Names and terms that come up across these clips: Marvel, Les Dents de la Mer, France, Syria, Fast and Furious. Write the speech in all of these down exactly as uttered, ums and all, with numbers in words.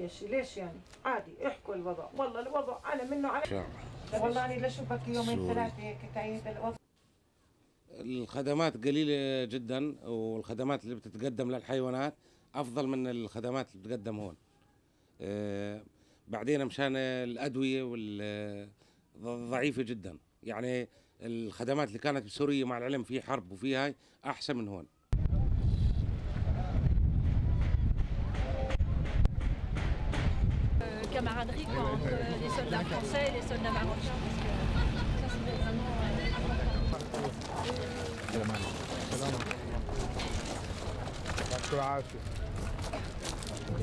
معلش ليش يعني؟ عادي احكوا الوضع، والله الوضع انا منه على والله انا لشوفك يومين ثلاثه هيك تعيد الوضع. الخدمات قليله جدا، والخدمات اللي بتتقدم للحيوانات افضل من الخدمات اللي بتقدم هون. أه بعدين مشان الادويه وال ضعيفه جدا، يعني الخدمات اللي كانت بسوريا مع العلم في حرب وفي هاي احسن من هون. camaraderie entre les soldats français et les soldats marocains parce que ça c'est vraiment important.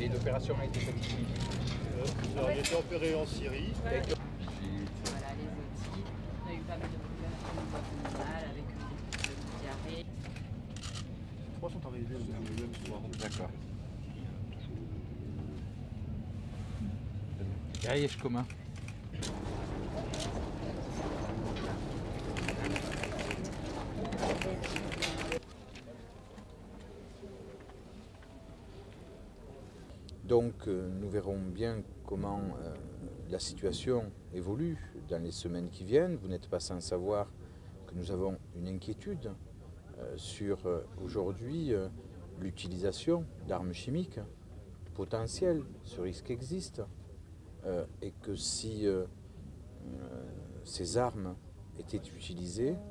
Et l'opération a été satisfaisante. Vous avez été opéré en Syrie. Voilà, les outils, on a eu pas mal de problèmes avec les boîtes normales, avec le diarrhée. Trois sont arrivés le même soir. D'accord. يعيشكم ها Donc euh, nous verrons bien comment euh, la situation évolue dans les semaines qui viennent. Vous n'êtes pas sans savoir que nous avons une inquiétude euh, sur euh, aujourd'hui euh, l'utilisation d'armes chimiques potentielles. Ce risque existe. Euh, et que si euh, euh, ces armes étaient utilisées, euh,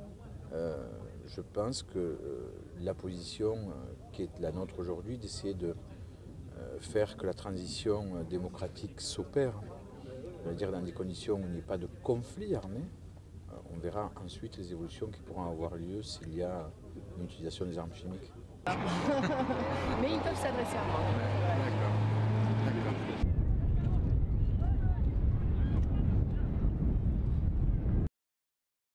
je pense que euh, la position euh, qui est la nôtre aujourd'hui d'essayer de euh, faire que la transition euh, démocratique s'opère, c'est-à-dire dans des conditions où il n'y a pas de conflit armé, euh, on verra ensuite les évolutions qui pourront avoir lieu s'il y a une utilisation des armes chimiques. Mais ils peuvent s'adresser à moi.